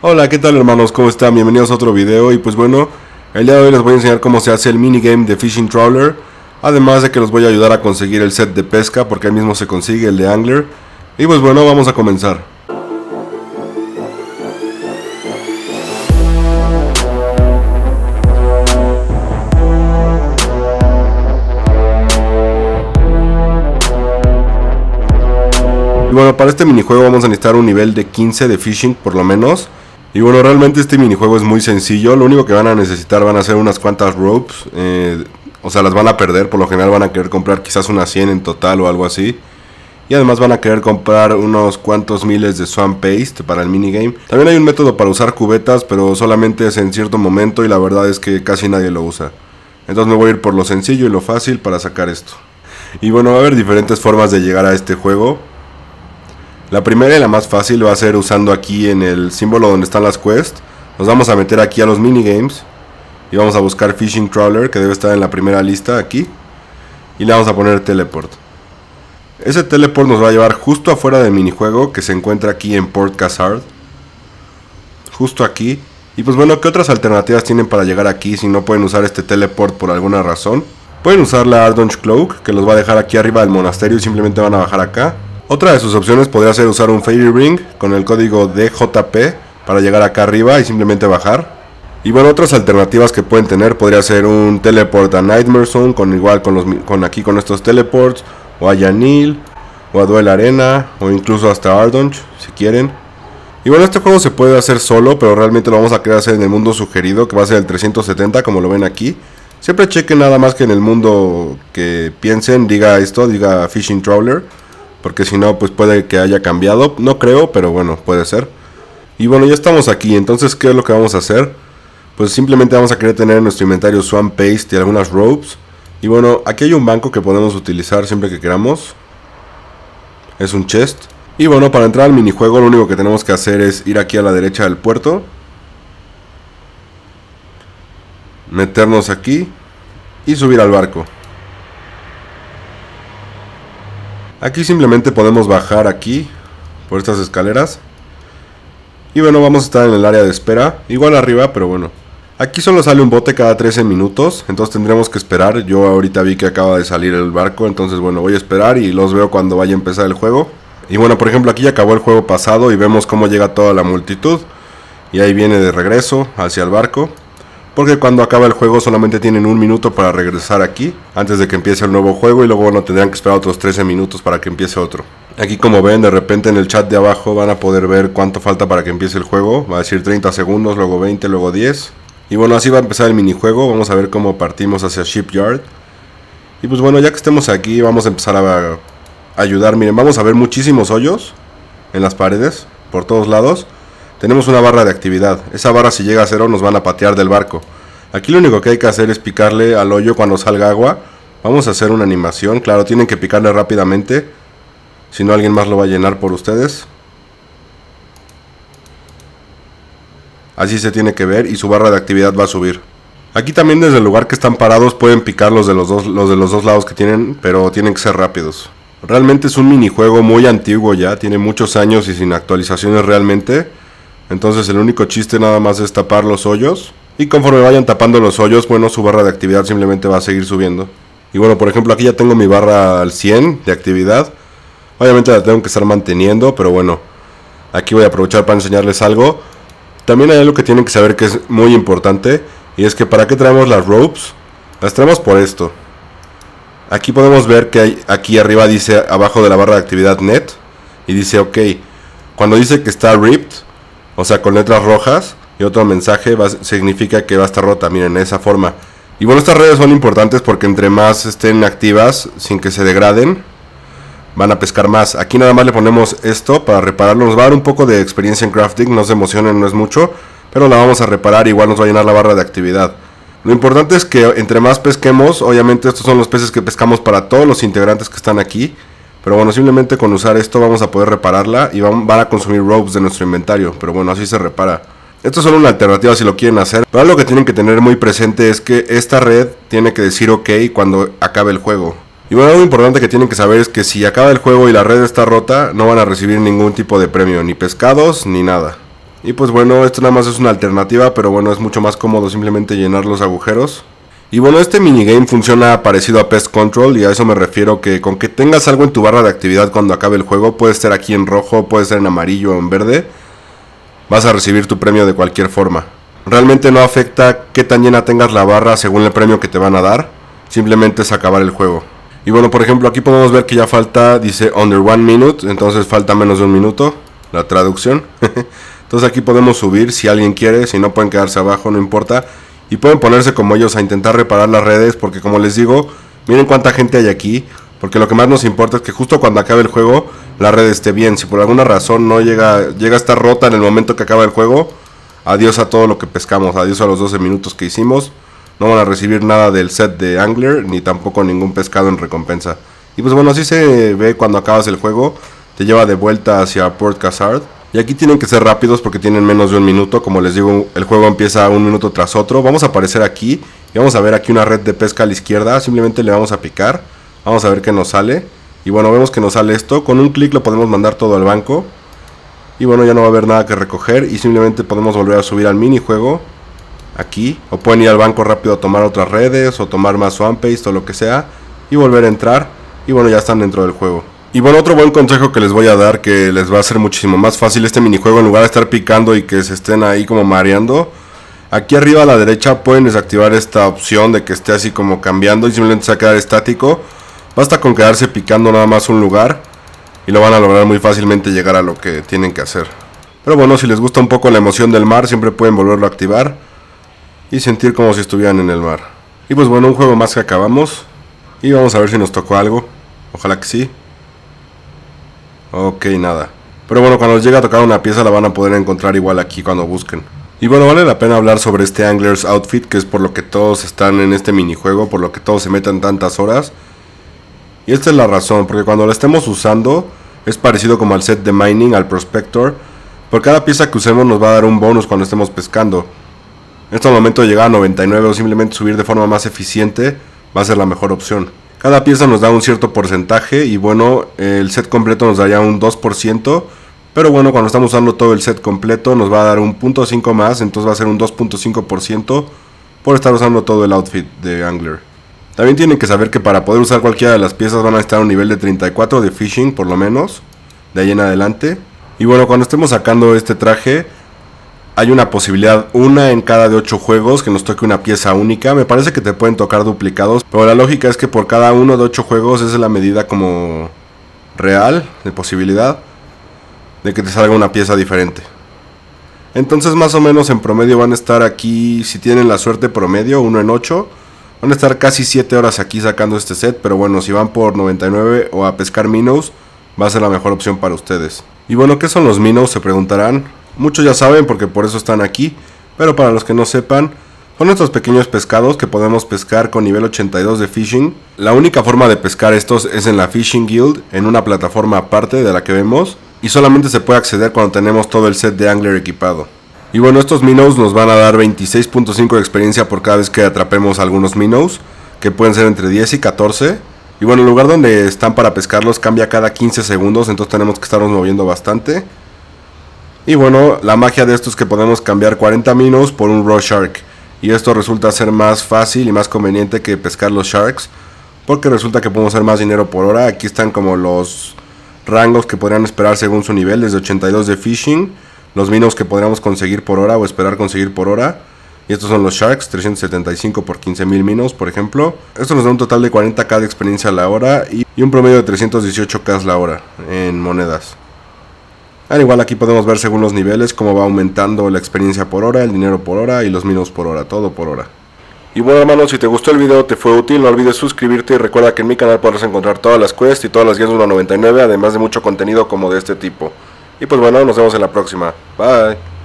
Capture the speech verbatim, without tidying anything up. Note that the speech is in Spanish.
Hola, ¿qué tal hermanos? ¿Cómo están? Bienvenidos a otro video. Y pues bueno, el día de hoy les voy a enseñar cómo se hace el minigame de Fishing Trawler. Además de que los voy a ayudar a conseguir el set de pesca, porque ahí mismo se consigue el de Angler. Y pues bueno, vamos a comenzar. Y bueno, para este minijuego vamos a necesitar un nivel de quince de Fishing por lo menos. Y bueno, realmente este minijuego es muy sencillo. Lo único que van a necesitar van a ser unas cuantas ropes. Eh, o sea, las van a perder. Por lo general van a querer comprar quizás unas cien en total o algo así. Y además van a querer comprar unos cuantos miles de Swamp Paste para el minigame. También hay un método para usar cubetas, pero solamente es en cierto momento y la verdad es que casi nadie lo usa. Entonces me voy a ir por lo sencillo y lo fácil para sacar esto. Y bueno, va a haber diferentes formas de llegar a este juego. La primera y la más fácil va a ser usando aquí en el símbolo donde están las quests. Nos vamos a meter aquí a los minigames y vamos a buscar Fishing Trawler, que debe estar en la primera lista aquí. Y le vamos a poner Teleport. Ese Teleport nos va a llevar justo afuera del minijuego, que se encuentra aquí en Port Cazard. Justo aquí. Y pues bueno, ¿qué otras alternativas tienen para llegar aquí si no pueden usar este Teleport por alguna razón? Pueden usar la Ardunch Cloak, que los va a dejar aquí arriba del monasterio y simplemente van a bajar acá. Otra de sus opciones podría ser usar un Fairy Ring con el código D J P para llegar acá arriba y simplemente bajar. Y bueno, otras alternativas que pueden tener podría ser un Teleport a Nightmare Zone, con igual con, los, con aquí con estos Teleports, o a Yanil, o a Duel Arena, o incluso hasta Ardunch si quieren. Y bueno, este juego se puede hacer solo, pero realmente lo vamos a querer hacer en el mundo sugerido, que va a ser el trescientos setenta, como lo ven aquí. Siempre chequen nada más que en el mundo que piensen, diga esto, diga Fishing Trawler. Porque si no, pues puede que haya cambiado. No creo, pero bueno, puede ser. Y bueno, ya estamos aquí. Entonces, ¿qué es lo que vamos a hacer? Pues simplemente vamos a querer tener en nuestro inventario Swamp Paste y algunas ropes. Y bueno, aquí hay un banco que podemos utilizar siempre que queramos. Es un chest. Y bueno, para entrar al minijuego lo único que tenemos que hacer es ir aquí a la derecha del puerto. Meternos aquí. Y subir al barco. Aquí simplemente podemos bajar aquí por estas escaleras. Y bueno, vamos a estar en el área de espera, igual arriba, pero bueno. Aquí solo sale un bote cada trece minutos, entonces tendremos que esperar. Yo ahorita vi que acaba de salir el barco, entonces bueno, voy a esperar y los veo cuando vaya a empezar el juego. Y bueno, por ejemplo, aquí ya acabó el juego pasado y vemos cómo llega toda la multitud. Y ahí viene de regreso hacia el barco. Porque cuando acaba el juego solamente tienen un minuto para regresar aquí antes de que empiece el nuevo juego. Y luego bueno, tendrán que esperar otros trece minutos para que empiece otro. Aquí como ven, de repente en el chat de abajo van a poder ver cuánto falta para que empiece el juego. Va a decir treinta segundos, luego veinte, luego diez. Y bueno, así va a empezar el minijuego. Vamos a ver cómo partimos hacia Shipyard. Y pues bueno, ya que estemos aquí vamos a empezar a ayudar. Miren, vamos a ver muchísimos hoyos en las paredes, por todos lados. Tenemos una barra de actividad. Esa barra si llega a cero nos van a patear del barco. Aquí lo único que hay que hacer es picarle al hoyo cuando salga agua. Vamos a hacer una animación. Claro, tienen que picarle rápidamente. Si no, alguien más lo va a llenar por ustedes. Así se tiene que ver y su barra de actividad va a subir. Aquí también desde el lugar que están parados pueden picar los de los dos, los de los dos lados que tienen. Pero tienen que ser rápidos. Realmente es un minijuego muy antiguo ya. Tiene muchos años y sin actualizaciones realmente. Entonces el único chiste nada más es tapar los hoyos. Y conforme vayan tapando los hoyos, bueno, su barra de actividad simplemente va a seguir subiendo. Y bueno, por ejemplo, aquí ya tengo mi barra al cien de actividad. Obviamente la tengo que estar manteniendo, pero bueno, aquí voy a aprovechar para enseñarles algo. También hay algo que tienen que saber que es muy importante. Y es que ¿para qué traemos las ropes? Las traemos por esto. Aquí podemos ver que hay, aquí arriba dice, abajo de la barra de actividad net. Y dice ok. Cuando dice que está ripped, o sea, con letras rojas y otro mensaje, va, significa que va a estar rota, miren, de esa forma. Y bueno, estas redes son importantes porque entre más estén activas, sin que se degraden, van a pescar más. Aquí nada más le ponemos esto para repararlo. Nos va a dar un poco de experiencia en crafting, no se emocionen, no es mucho. Pero la vamos a reparar, igual nos va a llenar la barra de actividad. Lo importante es que entre más pesquemos, obviamente estos son los peces que pescamos para todos los integrantes que están aquí. Pero bueno, simplemente con usar esto vamos a poder repararla y van a consumir ropes de nuestro inventario. Pero bueno, así se repara. Esto es solo una alternativa si lo quieren hacer. Pero algo que tienen que tener muy presente es que esta red tiene que decir ok cuando acabe el juego. Y bueno, algo importante que tienen que saber es que si acaba el juego y la red está rota, no van a recibir ningún tipo de premio, ni pescados, ni nada. Y pues bueno, esto nada más es una alternativa, pero bueno, es mucho más cómodo simplemente llenar los agujeros. Y bueno, este minigame funciona parecido a Pest Control, y a eso me refiero que con que tengas algo en tu barra de actividad cuando acabe el juego, puede ser aquí en rojo, puede ser en amarillo o en verde, vas a recibir tu premio de cualquier forma. Realmente no afecta qué tan llena tengas la barra según el premio que te van a dar, simplemente es acabar el juego. Y bueno, por ejemplo, aquí podemos ver que ya falta, dice under one minute, entonces falta menos de un minuto, la traducción. Entonces aquí podemos subir si alguien quiere, si no pueden quedarse abajo, no importa. Y pueden ponerse como ellos a intentar reparar las redes, porque como les digo, miren cuánta gente hay aquí, porque lo que más nos importa es que justo cuando acabe el juego, la red esté bien. Si por alguna razón no llega, llega a estar rota en el momento que acaba el juego, adiós a todo lo que pescamos, adiós a los doce minutos que hicimos, no van a recibir nada del set de Angler, ni tampoco ningún pescado en recompensa. Y pues bueno, así se ve cuando acabas el juego, te lleva de vuelta hacia Port Cazard. Y aquí tienen que ser rápidos porque tienen menos de un minuto. Como les digo, el juego empieza un minuto tras otro. Vamos a aparecer aquí y vamos a ver aquí una red de pesca a la izquierda. Simplemente le vamos a picar, vamos a ver qué nos sale. Y bueno, vemos que nos sale esto. Con un clic lo podemos mandar todo al banco. Y bueno, ya no va a haber nada que recoger y simplemente podemos volver a subir al minijuego aquí. O pueden ir al banco rápido a tomar otras redes, o tomar más Swamp Paste o lo que sea, y volver a entrar. Y bueno, ya están dentro del juego. Y bueno, otro buen consejo que les voy a dar, que les va a hacer muchísimo más fácil este minijuego, en lugar de estar picando y que se estén ahí como mareando, aquí arriba a la derecha pueden desactivar esta opción de que esté así como cambiando y simplemente se va a quedar estático. Basta con quedarse picando nada más un lugar y lo van a lograr muy fácilmente llegar a lo que tienen que hacer. Pero bueno, si les gusta un poco la emoción del mar, siempre pueden volverlo a activar y sentir como si estuvieran en el mar. Y pues bueno, un juego más que acabamos, y vamos a ver si nos tocó algo. Ojalá que sí. Ok, nada. Pero bueno, cuando les llegue a tocar una pieza la van a poder encontrar igual aquí cuando busquen. Y bueno, vale la pena hablar sobre este Angler's Outfit, que es por lo que todos están en este minijuego, por lo que todos se meten tantas horas. Y esta es la razón, porque cuando la estemos usando es parecido como al set de Mining, al Prospector. Por cada pieza que usemos nos va a dar un bonus cuando estemos pescando. En este momento llegar a noventa y nueve o simplemente subir de forma más eficiente va a ser la mejor opción. Cada pieza nos da un cierto porcentaje y bueno, el set completo nos daría un dos por ciento, pero bueno, cuando estamos usando todo el set completo nos va a dar un punto cinco más, entonces va a ser un dos punto cinco por ciento por estar usando todo el outfit de Angler. También tienen que saber que para poder usar cualquiera de las piezas van a estar a un nivel de treinta y cuatro de Fishing por lo menos, de ahí en adelante. Y bueno, cuando estemos sacando este traje, hay una posibilidad, una en cada de ocho juegos, que nos toque una pieza única. Me parece que te pueden tocar duplicados, pero la lógica es que por cada uno de ocho juegos esa es la medida como real de posibilidad de que te salga una pieza diferente. Entonces más o menos en promedio van a estar aquí, si tienen la suerte promedio, uno en ocho. Van a estar casi siete horas aquí sacando este set, pero bueno, si van por noventa y nueve o a pescar minnows, va a ser la mejor opción para ustedes. Y bueno, ¿qué son los minnows?, se preguntarán. Muchos ya saben porque por eso están aquí, pero para los que no sepan, son estos pequeños pescados que podemos pescar con nivel ochenta y dos de Fishing. La única forma de pescar estos es en la Fishing Guild, en una plataforma aparte de la que vemos, y solamente se puede acceder cuando tenemos todo el set de Angler equipado. Y bueno, estos minnows nos van a dar veintiséis punto cinco de experiencia por cada vez que atrapemos algunos minnows, que pueden ser entre diez y catorce. Y bueno, el lugar donde están para pescarlos cambia cada quince segundos, entonces tenemos que estarnos moviendo bastante. Y bueno, la magia de esto es que podemos cambiar cuarenta minnows por un Raw Shark. Y esto resulta ser más fácil y más conveniente que pescar los Sharks, porque resulta que podemos hacer más dinero por hora. Aquí están como los rangos que podrían esperar según su nivel, desde ochenta y dos de Fishing, los minnows que podríamos conseguir por hora o esperar conseguir por hora. Y estos son los Sharks, trescientos setenta y cinco por quince mil minnows por ejemplo. Esto nos da un total de cuarenta k de experiencia a la hora y un promedio de trescientos dieciocho k la hora en monedas. Al igual aquí podemos ver según los niveles cómo va aumentando la experiencia por hora, el dinero por hora y los minnows por hora, todo por hora. Y bueno hermanos, si te gustó el video, te fue útil, no olvides suscribirte y recuerda que en mi canal podrás encontrar todas las quests y todas las guías de uno punto noventa y nueve, además de mucho contenido como de este tipo. Y pues bueno, nos vemos en la próxima. Bye.